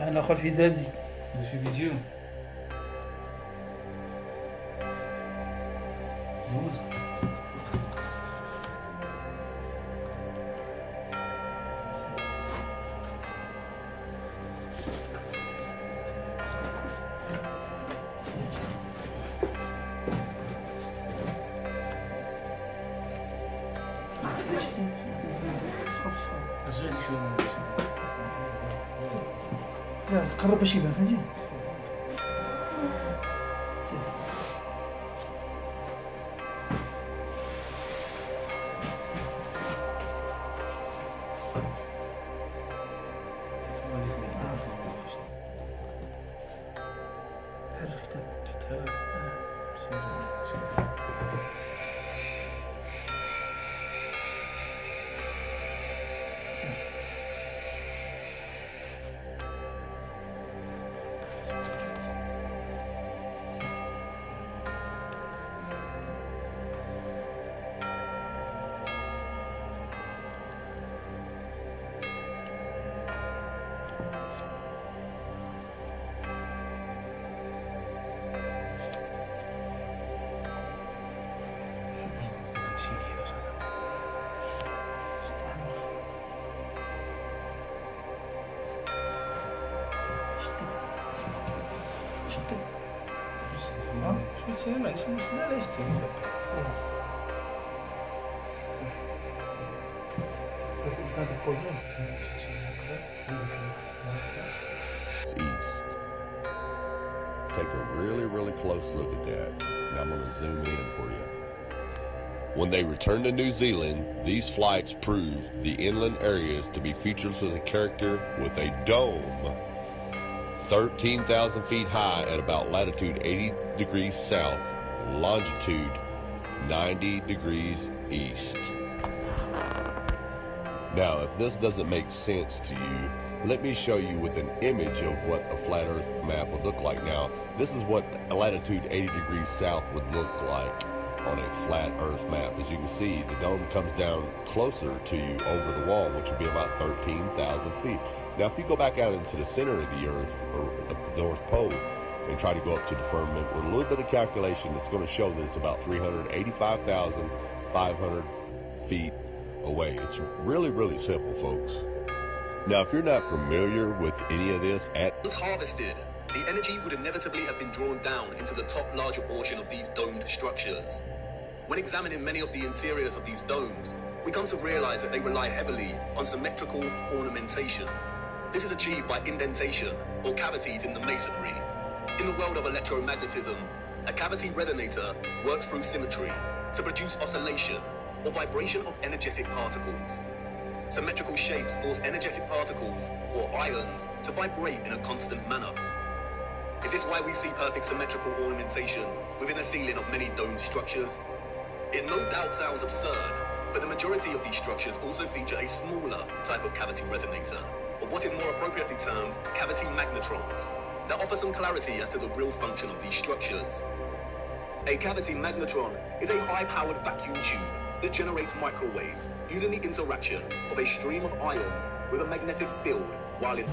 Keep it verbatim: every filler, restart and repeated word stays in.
أنا خلف زازي. Je suis Bidiou. لا تقرب باش يبان فهمتي سير شنو ما شنو لا لا شتي Take a really, really close look at that. And I'm going to zoom in for you. When they returned to New Zealand, these flights proved the inland areas to be features of the character with a dome thirteen thousand feet high at about latitude eighty degrees south, longitude ninety degrees east. Now, if this doesn't make sense to you, let me show you with an image of what a flat earth map would look like. Now, this is what latitude eighty degrees south would look like on a flat earth map. As you can see, the dome comes down closer to you over the wall, which would be about thirteen thousand feet. Now, if you go back out into the center of the earth or up the North Pole and try to go up to the firmament with a little bit of calculation, it's going to show that it's about three hundred eighty-five thousand five hundred feet away. It's really, really simple, folks. Now, if you're not familiar with any of this, at once harvested, the energy would inevitably have been drawn down into the top larger portion of these domed structures. When examining many of the interiors of these domes, we come to realize that they rely heavily on symmetrical ornamentation. This is achieved by indentation or cavities in the masonry. In the world of electromagnetism, a cavity resonator works through symmetry to produce oscillation or vibration of energetic particles. Symmetrical shapes force energetic particles or ions to vibrate in a constant manner. Is this why we see perfect symmetrical ornamentation within the ceiling of many domed structures? It no doubt sounds absurd, but the majority of these structures also feature a smaller type of cavity resonator, or what is more appropriately termed cavity magnetrons, that offer some clarity as to the real function of these structures. A cavity magnetron is a high-powered vacuum tube that generates microwaves using the interaction of a stream of ions with a magnetic field while in...